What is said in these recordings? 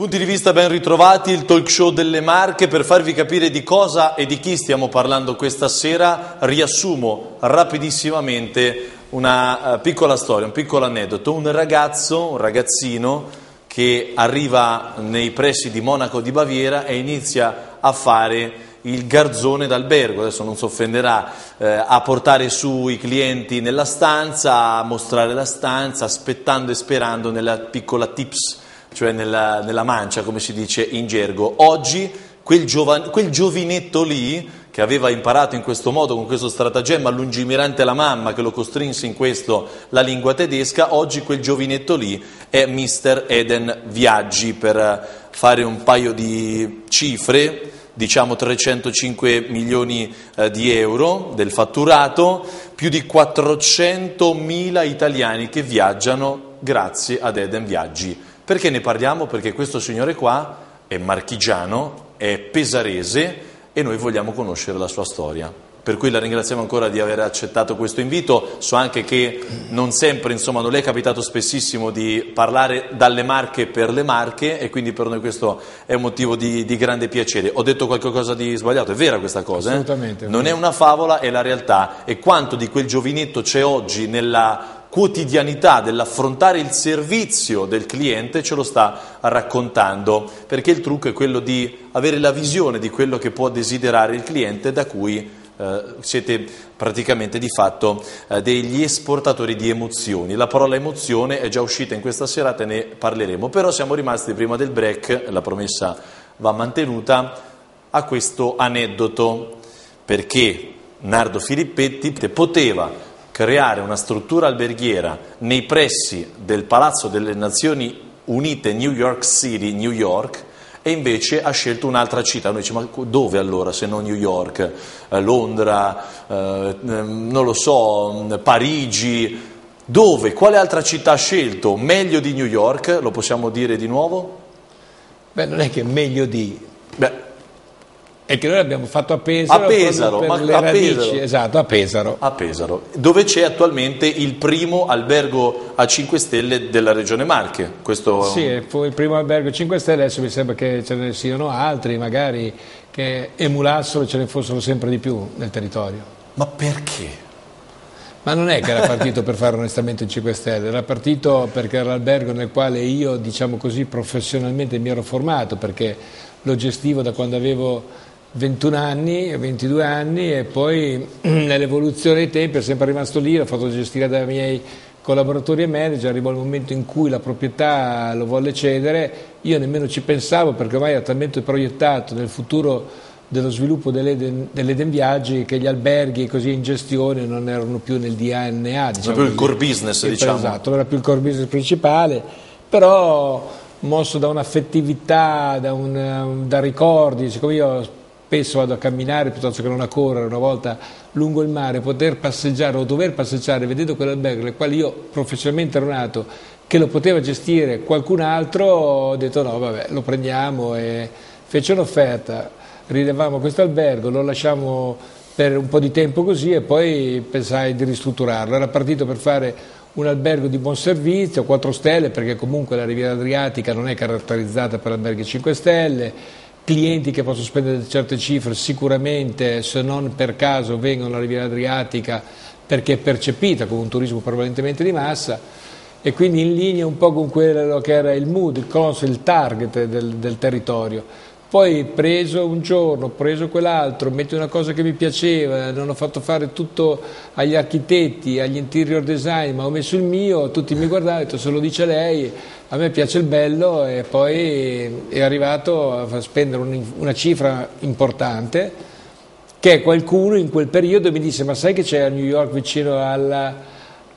Punti di vista ben ritrovati, il talk show delle Marche. Per farvi capire di cosa e di chi stiamo parlando questa sera, riassumo rapidissimamente una piccola storia, un piccolo aneddoto. Un ragazzino che arriva nei pressi di Monaco di Baviera e inizia a fare il garzone d'albergo, adesso non si offenderà, a portare su i clienti nella stanza, a mostrare la stanza, aspettando e sperando nella piccola tips, cioè nella mancia, come si dice in gergo. Oggi quel giovinetto lì, che aveva imparato in questo modo, con questo stratagemma lungimirante la mamma che lo costrinse in questo la lingua tedesca, oggi quel giovinetto lì è Mr. Eden Viaggi. Per fare un paio di cifre, diciamo 305 milioni di euro del fatturato, più di 400.000 italiani che viaggiano grazie ad Eden Viaggi. Perché ne parliamo? Perché questo signore qua è marchigiano, è pesarese e noi vogliamo conoscere la sua storia. Per cui la ringraziamo ancora di aver accettato questo invito. So anche che non sempre, insomma, non le è capitato spessissimo di parlare dalle Marche per le Marche, e quindi per noi questo è un motivo di grande piacere. Ho detto qualcosa di sbagliato? È vera questa cosa? Assolutamente. Non è una favola, è la realtà. E quanto di quel giovinetto c'è oggi nella quotidianità dell'affrontare il servizio del cliente ce lo sta raccontando, perché il trucco è quello di avere la visione di quello che può desiderare il cliente, da cui siete praticamente di fatto degli esportatori di emozioni. La parola emozione è già uscita in questa serata e ne parleremo, però siamo rimasti prima del break, la promessa va mantenuta, a questo aneddoto, perché Nardo Filippetti poteva creare una struttura alberghiera nei pressi del Palazzo delle Nazioni Unite, New York City, New York, e invece ha scelto un'altra città. Noi diciamo, ma dove allora se non New York, Londra, non lo so, Parigi, dove? Quale altra città ha scelto meglio di New York? Lo possiamo dire di nuovo? Beh, non è che meglio di... Beh, e che noi abbiamo fatto a Pesaro, dove c'è attualmente il primo albergo a 5 stelle della regione Marche. Questo... Sì, fu il primo albergo a 5 stelle, adesso mi sembra che ce ne siano altri, magari, che emulassero e ce ne fossero sempre di più nel territorio. Ma perché? Ma non è che era partito per fare un estamento in 5 stelle, era partito perché era l'albergo nel quale io, diciamo così, professionalmente mi ero formato, perché lo gestivo da quando avevo 21 anni, 22 anni, e poi nell'evoluzione dei tempi è sempre rimasto lì, l'ho fatto gestire dai miei collaboratori e manager, arrivò il momento in cui la proprietà lo volle cedere, io nemmeno ci pensavo perché ormai era talmente proiettato nel futuro dello sviluppo dell'Eden Viaggi che gli alberghi così in gestione non erano più nel DNA, diciamo, non più il core business, diciamo. Esatto, non era più il core business principale, però mosso da un'affettività, da ricordi, siccome io spesso vado a camminare piuttosto che non a correre una volta lungo il mare, poter passeggiare o dover passeggiare vedendo quell'albergo nel quale io professionalmente ero nato, che lo poteva gestire qualcun altro, ho detto no, vabbè, lo prendiamo, e fece un'offerta. Rilevamo questo albergo, lo lasciamo per un po' di tempo così e poi pensai di ristrutturarlo. Era partito per fare un albergo di buon servizio, 4 stelle, perché comunque la Riviera Adriatica non è caratterizzata per alberghi 5 stelle, clienti che possono spendere certe cifre sicuramente, se non per caso, vengono alla Riviera Adriatica perché è percepita come un turismo prevalentemente di massa, e quindi in linea un po' con quello che era il mood, il concept, il target del territorio. Poi preso un giorno, preso quell'altro, metti una cosa che mi piaceva, non ho fatto fare tutto agli architetti, agli interior design, ma ho messo il mio, tutti mi guardavano, ho detto se lo dice lei, a me piace il bello, e poi è arrivato a spendere una cifra importante, che qualcuno in quel periodo mi disse ma sai che c'è a New York vicino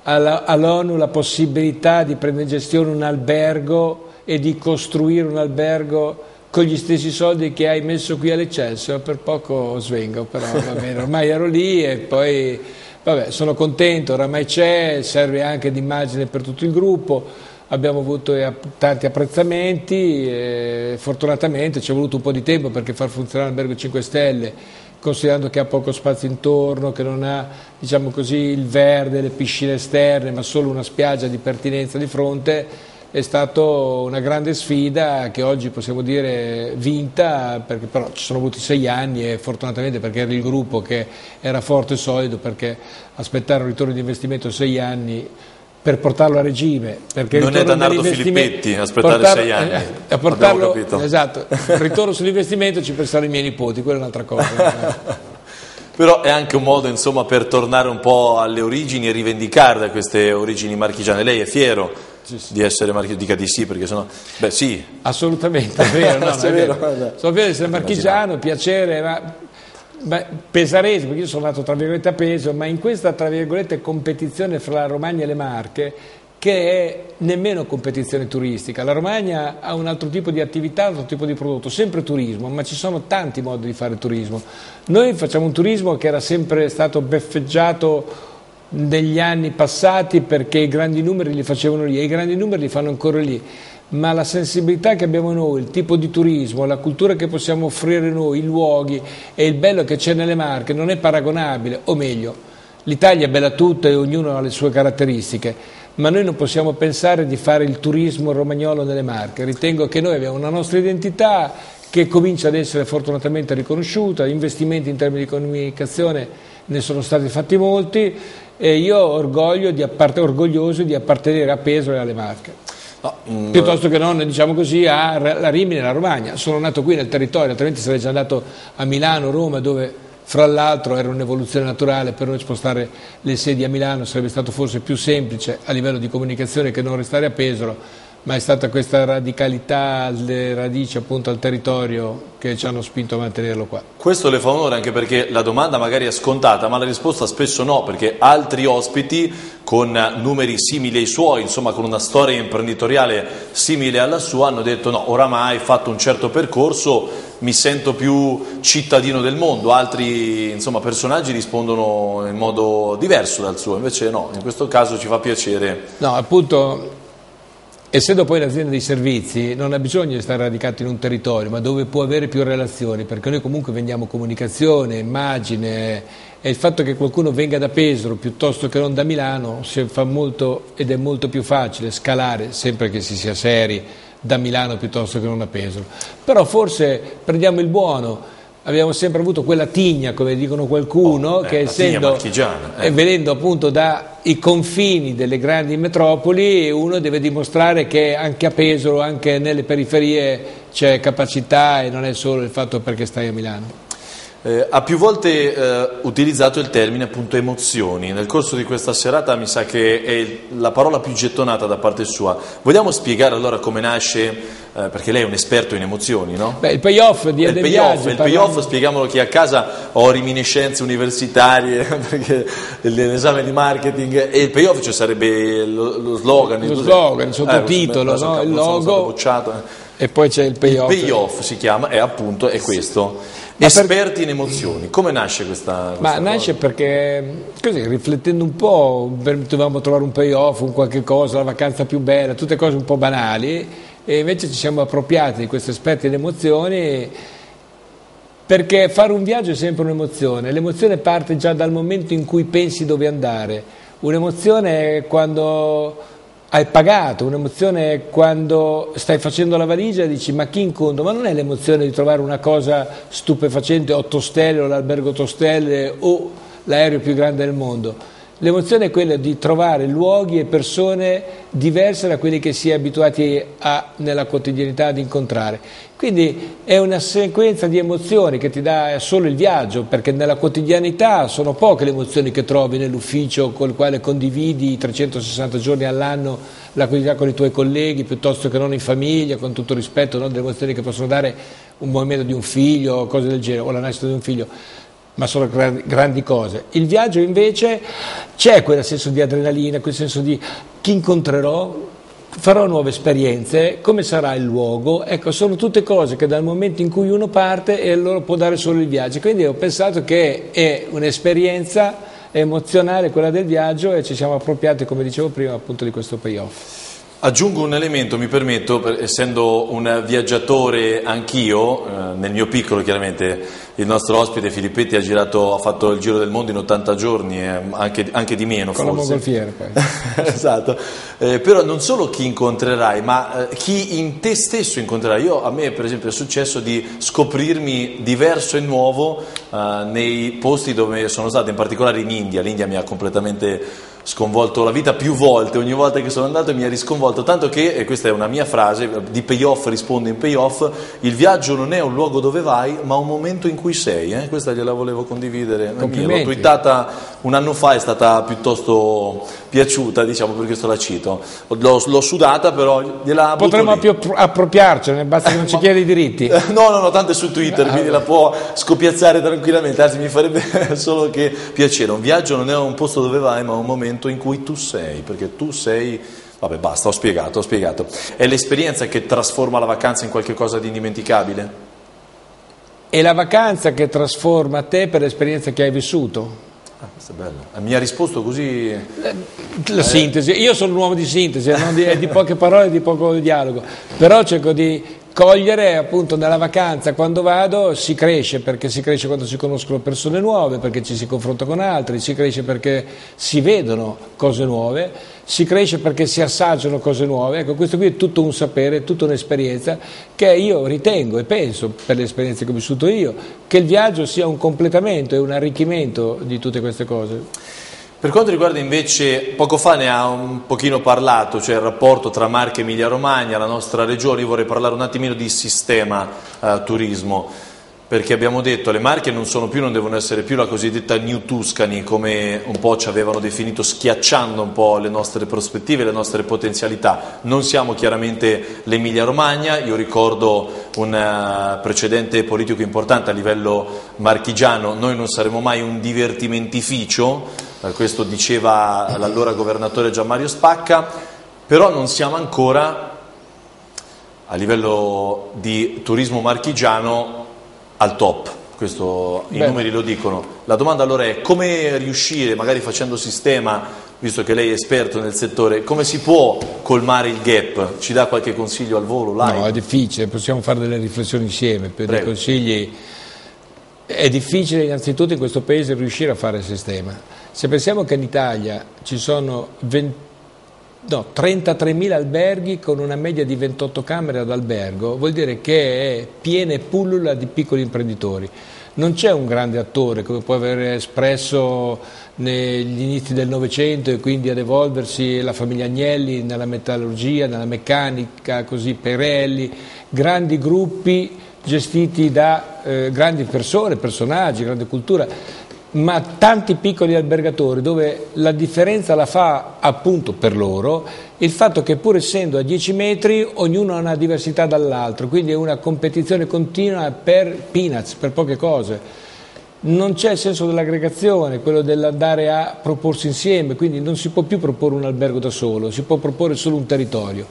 all'ONU la possibilità di prendere in gestione un albergo e di costruire un albergo con gli stessi soldi che hai messo qui all'eccesso? Per poco svengo, però va bene, ormai ero lì e poi vabbè, sono contento, oramai c'è, serve anche d'immagine per tutto il gruppo, abbiamo avuto tanti apprezzamenti, e fortunatamente ci è voluto un po' di tempo perché far funzionare l'albergo 5 stelle, considerando che ha poco spazio intorno, che non ha, diciamo così, il verde, le piscine esterne, ma solo una spiaggia di pertinenza di fronte, è stata una grande sfida che oggi possiamo dire vinta, perché però ci sono voluti 6 anni e fortunatamente, perché era il gruppo che era forte e solido, perché aspettare un ritorno di investimento 6 anni per portarlo a regime, perché non è da Nardo Filippetti aspettare 6 anni a portarlo, esatto, il ritorno sull'investimento ci pensano i miei nipoti, quella è un'altra cosa. Però è anche un modo, insomma, per tornare un po' alle origini e rivendicarle queste origini marchigiane. Lei è fiero di essere marchigiano? Dica di sì, perché sennò... Beh, sì. Assolutamente, è vero. No, è vero. Sono fiero di essere marchigiano, piacere, ma pesarese, perché io sono nato tra virgolette a Peso, ma in questa tra virgolette competizione fra la Romagna e le Marche, che è nemmeno competizione turistica. La Romagna ha un altro tipo di attività, un altro tipo di prodotto, sempre turismo, ma ci sono tanti modi di fare turismo. Noi facciamo un turismo che era sempre stato beffeggiato negli anni passati, perché i grandi numeri li facevano lì e i grandi numeri li fanno ancora lì, ma la sensibilità che abbiamo noi, il tipo di turismo, la cultura che possiamo offrire noi, i luoghi e il bello che c'è nelle Marche non è paragonabile, o meglio, l'Italia è bella tutta e ognuno ha le sue caratteristiche, ma noi non possiamo pensare di fare il turismo romagnolo nelle Marche. Ritengo che noi abbiamo una nostra identità che comincia ad essere fortunatamente riconosciuta, investimenti in termini di comunicazione ne sono stati fatti molti e io orgoglioso di appartenere a Pesaro e alle Marche, piuttosto che non, diciamo così, a Rimini e alla Romagna. Sono nato qui nel territorio, altrimenti sarei già andato a Milano, Roma, dove... Fra l'altro era un'evoluzione naturale per noi spostare le sedi a Milano, sarebbe stato forse più semplice a livello di comunicazione che non restare a Pesaro, ma è stata questa radicalità, le radici appunto al territorio, che ci hanno spinto a mantenerlo qua. Questo le fa onore, anche perché la domanda magari è scontata, ma la risposta spesso no, perché altri ospiti con numeri simili ai suoi, insomma con una storia imprenditoriale simile alla sua, hanno detto no, oramai fatto un certo percorso, mi sento più cittadino del mondo. Altri, insomma, personaggi rispondono in modo diverso dal suo, invece no, in questo caso ci fa piacere. No, appunto, essendo poi l'azienda dei servizi non ha bisogno di stare radicato in un territorio, ma dove può avere più relazioni, perché noi comunque vendiamo comunicazione, immagine, e il fatto che qualcuno venga da Pesaro piuttosto che non da Milano si fa molto, ed è molto più facile scalare, sempre che si sia seri, da Milano piuttosto che non a Pesaro. Però forse prendiamo il buono, abbiamo sempre avuto quella tigna, come dicono qualcuno, che essendo venendo appunto dai confini delle grandi metropoli, uno deve dimostrare che anche a Pesaro, anche nelle periferie c'è capacità e non è solo il fatto perché stai a Milano. Ha più volte utilizzato il termine appunto emozioni. Nel corso di questa serata mi sa che è la parola più gettonata da parte sua. Vogliamo spiegare allora come nasce, perché lei è un esperto in emozioni, no? Beh, il payoff di Eden Viaggi. Il payoff, spieghiamolo chi a casa ho reminiscenze universitarie, perché l'esame di marketing e il payoff, cioè sarebbe lo slogan. Lo slogan, il sottotitolo, no? Il logo. Bocciato. E poi c'è il payoff. Il payoff si chiama, è appunto, è questo. Esperti in emozioni, come nasce questa ma nasce cosa? Perché così, riflettendo un po', dovevamo trovare un payoff, un qualche cosa, la vacanza più bella, tutte cose un po' banali, e invece ci siamo appropriati di questi esperti in emozioni, perché fare un viaggio è sempre un'emozione. L'emozione parte già dal momento in cui pensi dove andare, un'emozione è quando... hai pagato, un'emozione è quando stai facendo la valigia e dici ma chi incontro, ma non è l'emozione di trovare una cosa stupefacente, 8 stelle o l'albergo 8 stelle o l'aereo più grande del mondo. L'emozione è quella di trovare luoghi e persone diverse da quelli che si è abituati nella quotidianità ad incontrare. Quindi è una sequenza di emozioni che ti dà solo il viaggio, perché nella quotidianità sono poche le emozioni che trovi nell'ufficio col quale condividi 360 giorni all'anno la quotidianità con i tuoi colleghi, piuttosto che non in famiglia, con tutto rispetto, non delle emozioni che possono dare un movimento di un figlio, cose del genere, o la nascita di un figlio. Ma sono grandi cose. Il viaggio invece c'è quel senso di adrenalina, quel senso di chi incontrerò, farò nuove esperienze, come sarà il luogo. Ecco, sono tutte cose che dal momento in cui uno parte e loro può dare solo il viaggio. Quindi ho pensato che è un'esperienza emozionale quella del viaggio e ci siamo appropriati, come dicevo prima, appunto di questo payoff. Aggiungo un elemento, mi permetto, essendo un viaggiatore anch'io, nel mio piccolo chiaramente. Il nostro ospite Filippetti ha fatto il giro del mondo in 80 giorni, anche di meno con forse. Con la mongolfiera poi. Esatto, però non solo chi incontrerai, ma chi in te stesso incontrerai. A me per esempio è successo di scoprirmi diverso e nuovo nei posti dove sono stato, in particolare in India. L'India mi ha completamente sconvolto la vita più volte, ogni volta che sono andato mi ha risconvolto, tanto che, e questa è una mia frase, di payoff rispondo in payoff, il viaggio non è un luogo dove vai, ma un momento in cui sei, Questa gliela volevo condividere, l'ho twittata un anno fa, è stata piuttosto piaciuta, diciamo, per questo la cito, l'ho sudata, però gliela potremmo appropriarcene, basta che non ci chiedi i diritti. No, tanto è su Twitter, quindi la può scopiazzare tranquillamente, anzi mi farebbe solo che piacere. Un viaggio non è un posto dove vai, ma un momento in cui tu sei, perché tu sei... Vabbè, basta, ho spiegato. È l'esperienza che trasforma la vacanza in qualcosa di indimenticabile? È la vacanza che trasforma te per l'esperienza che hai vissuto. Questo è bello. Mi ha risposto così... La sintesi. Io sono un uomo di sintesi, non di poche parole, di poco dialogo. Però cerco di cogliere, appunto, nella vacanza, quando vado, si cresce, perché si cresce quando si conoscono persone nuove, perché ci si confronta con altri, si cresce perché si vedono cose nuove, si cresce perché si assaggiano cose nuove. Ecco, questo qui è tutto un sapere, tutta un'esperienza che io ritengo e penso, per le esperienze che ho vissuto io, che il viaggio sia un completamento e un arricchimento di tutte queste cose. Per quanto riguarda invece, poco fa ne ha un pochino parlato, cioè il rapporto tra Marche e Emilia-Romagna, la nostra regione, io vorrei parlare un attimino di sistema turismo, perché abbiamo detto le Marche non devono essere più la cosiddetta New Tuscany, come un po' ci avevano definito, schiacciando un po' le nostre prospettive, le nostre potenzialità. Non siamo chiaramente l'Emilia-Romagna, io ricordo un precedente politico importante a livello marchigiano, noi non saremo mai un divertimentificio, questo diceva l'allora governatore Gianmario Spacca, però non siamo ancora a livello di turismo marchigiano al top, questo i numeri lo dicono. La domanda allora è: come riuscire, magari facendo sistema, visto che lei è esperto nel settore, come si può colmare il gap? Ci dà qualche consiglio al volo? Live? No, è difficile, possiamo fare delle riflessioni insieme, per dei consigli. È difficile innanzitutto in questo paese riuscire a fare sistema. Se pensiamo che in Italia ci sono 33.000 alberghi con una media di 28 camere ad albergo, vuol dire che è piena e pullula di piccoli imprenditori. Non c'è un grande attore, come può aver espresso negli inizi del Novecento e quindi ad evolversi la famiglia Agnelli nella metallurgia, nella meccanica, così Pirelli, grandi gruppi gestiti da grandi persone, personaggi, grande cultura, ma tanti piccoli albergatori dove la differenza la fa appunto per loro il fatto che, pur essendo a 10 metri, ognuno ha una diversità dall'altro, quindi è una competizione continua per peanuts, per poche cose. Non c'è il senso dell'aggregazione, quello dell'andare a proporsi insieme, quindi non si può più proporre un albergo da solo, si può proporre solo un territorio.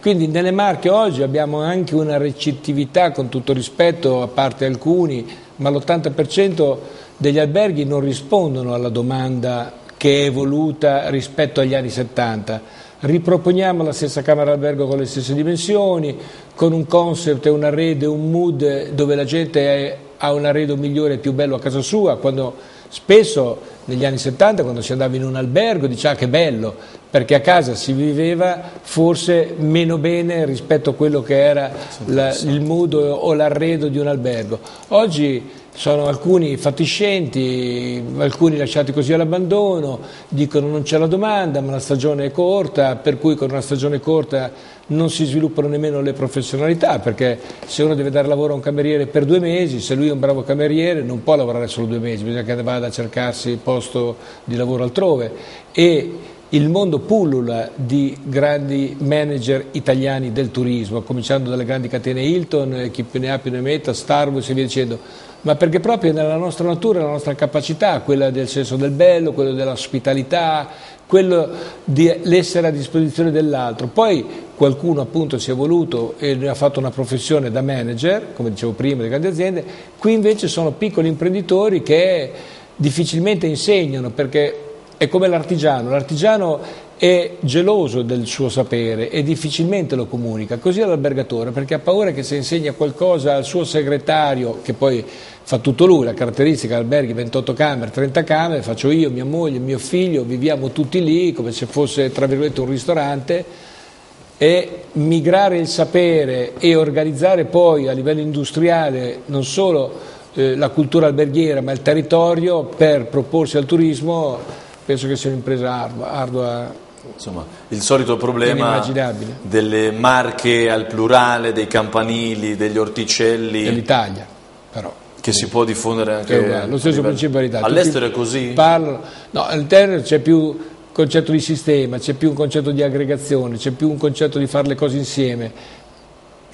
Quindi nelle Marche oggi abbiamo anche una recettività, con tutto rispetto, a parte alcuni, ma l'80% degli alberghi non rispondono alla domanda che è evoluta rispetto agli anni 70. Riproponiamo la stessa camera albergo con le stesse dimensioni, con un concept, un arredo, un mood dove la gente ha un arredo migliore e più bello a casa sua, quando spesso negli anni 70 quando si andava in un albergo diceva che bello, perché a casa si viveva forse meno bene rispetto a quello che era il mood o l'arredo di un albergo. Oggi sono alcuni fatiscenti, alcuni lasciati così all'abbandono, dicono non c'è la domanda, ma la stagione è corta, per cui con una stagione corta non si sviluppano nemmeno le professionalità, perché se uno deve dare lavoro a un cameriere per 2 mesi, se lui è un bravo cameriere non può lavorare solo 2 mesi, bisogna che vada a cercarsi posto di lavoro altrove. E il mondo pullula di grandi manager italiani del turismo, cominciando dalle grandi catene Hilton, chi ne ha più ne metta, Starbucks e via dicendo, ma perché proprio nella nostra natura, nella nostra capacità, quella del senso del bello, quello dell'ospitalità, quello di essere a disposizione dell'altro. Poi qualcuno appunto si è evoluto e ne ha fatto una professione da manager, come dicevo prima, delle grandi aziende, qui invece sono piccoli imprenditori che difficilmente insegnano, perché è come l'artigiano è geloso del suo sapere e difficilmente lo comunica, così è l'albergatore, perché ha paura che se insegna qualcosa al suo segretario, che poi fa tutto lui, la caratteristica alberghi 28 camere, 30 camere, faccio io, mia moglie, mio figlio, viviamo tutti lì come se fosse tra virgolette un ristorante, e migrare il sapere e organizzare poi a livello industriale non solo la cultura alberghiera ma il territorio per proporsi al turismo, penso che sia un'impresa ardua. Insomma, il solito problema delle Marche al plurale, dei campanili, degli orticelli. Dell'Italia, però. Che si può diffondere anche uguale, lo stesso principio dell'Italia. All'estero è così? No, all'interno c'è più concetto di sistema, c'è più un concetto di aggregazione, c'è più un concetto di fare le cose insieme.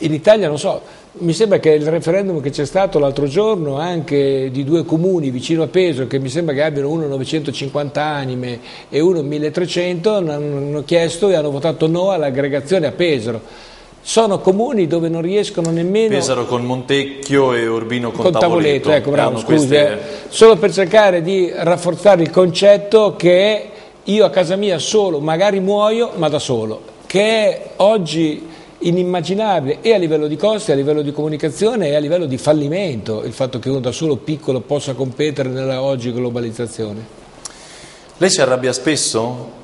In Italia, non so, mi sembra che il referendum che c'è stato l'altro giorno anche di due comuni vicino a Pesaro, che mi sembra che abbiano uno 950 anime e uno 1300, hanno chiesto e hanno votato no all'aggregazione a Pesaro. Sono comuni dove non riescono nemmeno. Pesaro con Montecchio e Urbino con Tavoletto. Ecco, bravo, scusi, queste... solo per cercare di rafforzare il concetto che io a casa mia solo, magari muoio, ma da solo, che è oggi inimmaginabile, e a livello di costi, a livello di comunicazione e a livello di fallimento, il fatto che uno da solo piccolo possa competere nella oggi globalizzazione. Lei si arrabbia spesso?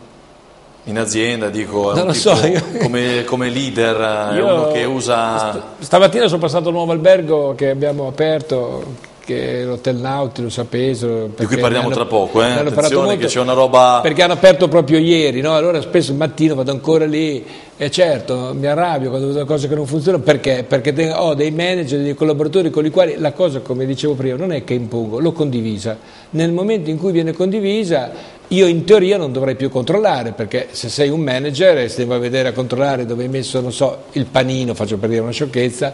In azienda, dico, non lo so, come leader, io, uno che usa... Stamattina sono passato al nuovo albergo che abbiamo aperto, che l'hotel Nauti, lo sapesero, di cui parliamo tra poco, attenzione molto, che c'è una roba, perché hanno aperto proprio ieri, no? Allora spesso il mattino vado ancora lì e certo mi arrabbio quando vedo cose che non funzionano, perché ho dei manager, dei collaboratori con i quali la cosa, come dicevo prima, non è che impongo, l'ho condivisa. Nel momento in cui viene condivisa io in teoria non dovrei più controllare, perché se sei un manager e se devo vedere a controllare dove hai messo, non so, il panino, faccio per dire una sciocchezza,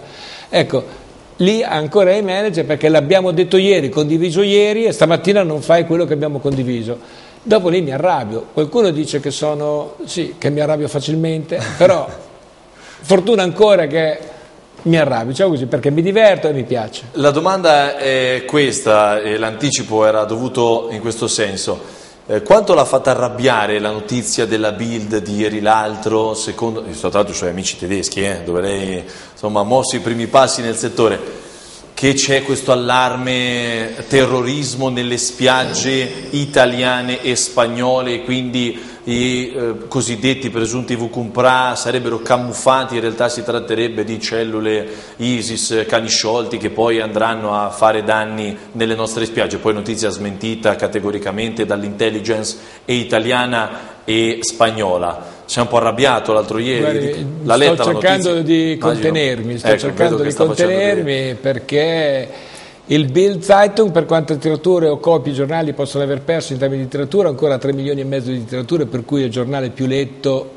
ecco. Lì ancora ai manager, perché l'abbiamo detto ieri, condiviso ieri, e stamattina non fai quello che abbiamo condiviso. Dopo lì mi arrabbio. Qualcuno dice che sono, sì, che mi arrabbio facilmente, però fortuna ancora che mi arrabbio, diciamo così, perché mi diverto e mi piace. La domanda è questa, e l'anticipo era dovuto in questo senso. Quanto l'ha fatta arrabbiare la notizia della Bild di ieri l'altro, secondo tra l'altro i suoi amici tedeschi, dove lei ha mosso i primi passi nel settore, che c'è questo allarme terrorismo nelle spiagge italiane e spagnole, quindi i cosiddetti presunti Vukumpra sarebbero camuffati, in realtà si tratterebbe di cellule ISIS, cani sciolti che poi andranno a fare danni nelle nostre spiagge. Poi notizia smentita categoricamente dall'intelligence e italiana e spagnola. Si è un po' arrabbiato l'altro ieri. Guardi, l'ha letta la notizia? Sto cercando di contenermi perché il Bild Zeitung, per quante tirature o copie i giornali possono aver perso in termini di tiratura, ancora 3,5 milioni di tirature, per cui è il giornale più letto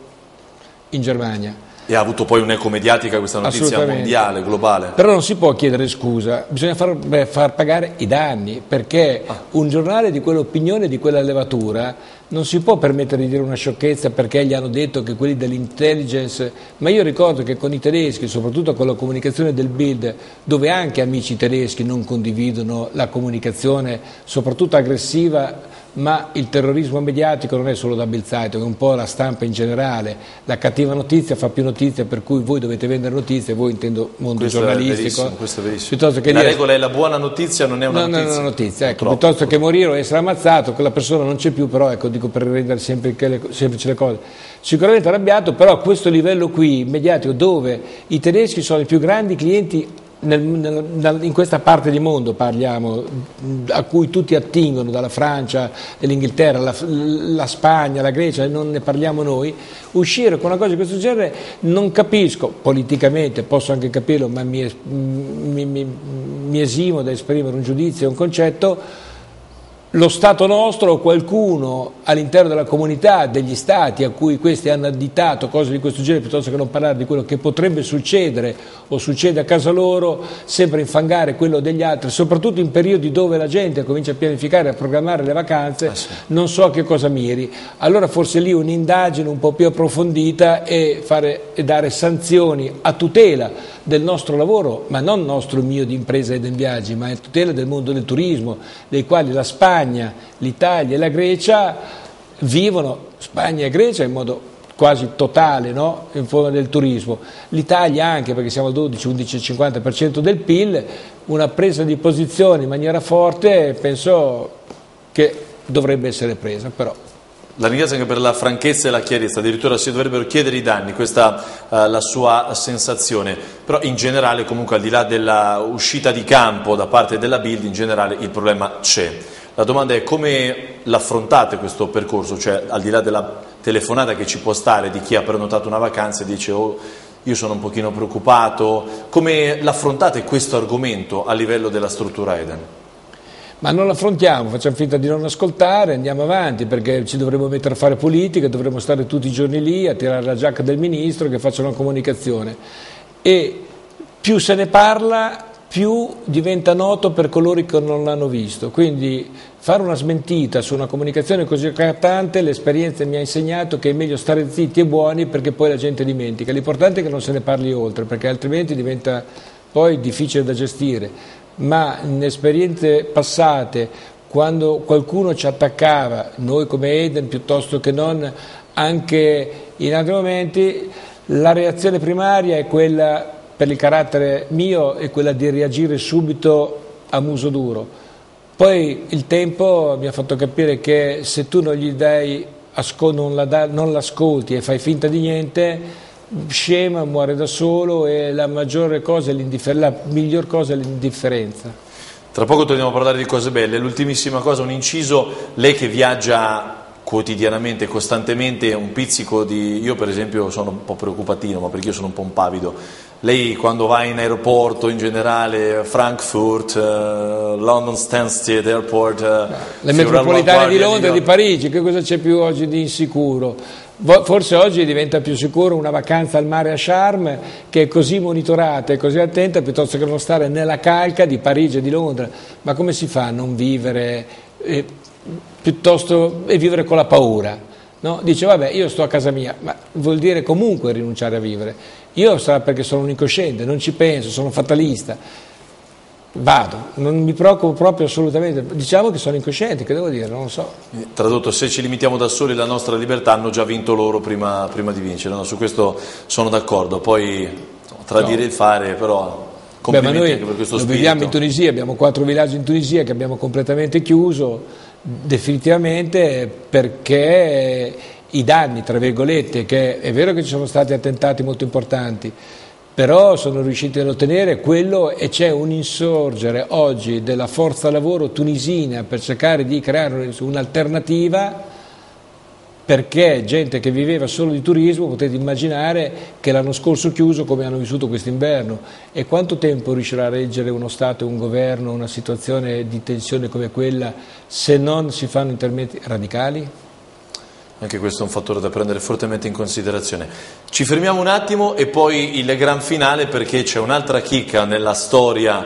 in Germania. E ha avuto poi un'eco mediatica questa notizia mondiale, globale. Però non si può chiedere scusa, bisogna far pagare i danni, perché un giornale di quell'opinione, di quella levatura, non si può permettere di dire una sciocchezza perché gli hanno detto che quelli dell'intelligence. Ma io ricordo che con i tedeschi, soprattutto con la comunicazione del Bild, dove anche amici tedeschi non condividono la comunicazione, soprattutto aggressiva, ma il terrorismo mediatico non è solo da Bild Zeitung, è un po' la stampa in generale, la cattiva notizia fa più notizia, per cui voi dovete vendere notizie, voi intendo mondo questo giornalistico. Piuttosto che la regola è la buona notizia, non è una notizia. Non è una notizia, ecco, piuttosto che morire o essere ammazzato, quella persona non c'è più, però ecco, dico per rendere semplici le cose. Sicuramente arrabbiato, però questo livello qui mediatico, dove i tedeschi sono i più grandi clienti in questa parte di mondo, parliamo, a cui tutti attingono, dalla Francia, l'Inghilterra, la Spagna, la Grecia, e non ne parliamo noi, uscire con una cosa di questo genere non capisco, politicamente posso anche capirlo, ma mi esimo da esprimere un giudizio, un concetto. Lo Stato nostro o qualcuno all'interno della comunità, degli Stati a cui questi hanno additato cose di questo genere, piuttosto che non parlare di quello che potrebbe succedere o succede a casa loro, sempre infangare quello degli altri, soprattutto in periodi dove la gente comincia a pianificare, a programmare le vacanze, non so a che cosa miri. Allora forse lì un'indagine un po' più approfondita e dare sanzioni a tutela del nostro lavoro, ma non nostro mio di impresa e dei viaggi, ma a tutela del mondo del turismo, dei quali la Spagna, l'Italia e la Grecia vivono Spagna e Grecia in modo quasi totale, no? In forma del turismo, l'Italia anche, perché siamo al 12-11-50% del PIL, una presa di posizione in maniera forte penso che dovrebbe essere presa. Però la ringrazio anche per la franchezza e la chiarezza, addirittura si dovrebbero chiedere i danni, questa è la sua sensazione, però in generale comunque al di là della uscita di campo da parte della Bild, in generale il problema c'è. La domanda è come l'affrontate questo percorso, cioè al di là della telefonata che ci può stare di chi ha prenotato una vacanza e dice oh, io sono un pochino preoccupato, come l'affrontate questo argomento a livello della struttura Eden? Ma non l'affrontiamo, facciamo finta di non ascoltare, andiamo avanti, perché ci dovremmo mettere a fare politica, dovremmo stare tutti i giorni lì a tirare la giacca del ministro che faccia una comunicazione, e più se ne parla più diventa noto per coloro che non l'hanno visto, quindi fare una smentita su una comunicazione così accatante, l'esperienza mi ha insegnato che è meglio stare zitti e buoni, perché poi la gente dimentica, l'importante è che non se ne parli oltre, perché altrimenti diventa poi difficile da gestire. Ma in esperienze passate, quando qualcuno ci attaccava, noi come Eden piuttosto che non, anche in altri momenti, la reazione primaria è quella, per il carattere mio, è quella di reagire subito a muso duro. Poi il tempo mi ha fatto capire che se tu non gli dai, non l'ascolti e fai finta di niente, scema, muore da solo, e la maggiore cosa, la miglior cosa è l'indifferenza. Tra poco torniamo a parlare di cose belle. L'ultimissima cosa, un inciso, lei che viaggia quotidianamente, costantemente, un pizzico di... Io per esempio sono un po' preoccupatino, ma perché io sono un po' un pavido. Lei quando va in aeroporto in generale, Frankfurt, London Stansted Airport, le metropolitane di Londra e di Parigi, che cosa c'è più oggi di insicuro? Forse oggi diventa più sicuro una vacanza al mare a Sharm, che è così monitorata e così attenta, piuttosto che non stare nella calca di Parigi e di Londra. Ma come si fa a non vivere e vivere con la paura, no? Dice vabbè, io sto a casa mia, ma vuol dire comunque rinunciare a vivere. Io sarà perché sono un incosciente, non ci penso, sono fatalista, vado, non mi preoccupo proprio assolutamente, diciamo che sono incosciente, che devo dire, non lo so. Tradotto, se ci limitiamo da soli la nostra libertà, hanno già vinto loro prima di vincere, no? Su questo sono d'accordo, poi tra dire e fare, però... Beh, ma noi viviamo in Tunisia, abbiamo 4 villaggi in Tunisia che abbiamo completamente chiuso definitivamente, perché i danni, tra virgolette, che è vero che ci sono stati attentati molto importanti, però sono riusciti ad ottenere quello, e c'è un insorgere oggi della forza lavoro tunisina per cercare di creare un'alternativa, perché gente che viveva solo di turismo, potete immaginare che l'anno scorso chiuso come hanno vissuto quest'inverno, e quanto tempo riuscirà a reggere uno Stato, un governo, una situazione di tensione come quella, se non si fanno interventi radicali? Anche questo è un fattore da prendere fortemente in considerazione. Ci fermiamo un attimo e poi il gran finale, perché c'è un'altra chicca nella storia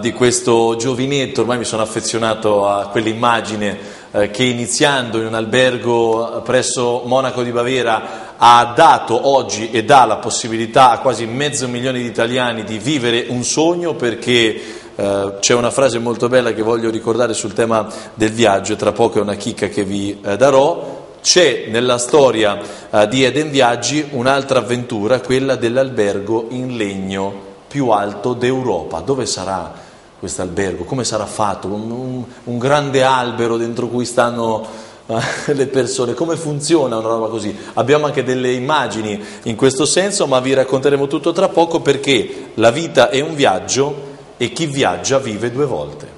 di questo giovinetto, ormai mi sono affezionato a quell'immagine, che iniziando in un albergo presso Monaco di Baviera ha dato oggi e dà la possibilità a quasi 500.000 di italiani di vivere un sogno, perché c'è una frase molto bella che voglio ricordare sul tema del viaggio, tra poco è una chicca che vi darò. C'è nella storia di Eden Viaggi un'altra avventura, quella dell'albergo in legno più alto d'Europa. Dove sarà questo albergo? Come sarà fatto? Un grande albero dentro cui stanno le persone? Come funziona una roba così? Abbiamo anche delle immagini in questo senso, ma vi racconteremo tutto tra poco, perché la vita è un viaggio e chi viaggia vive 2 volte.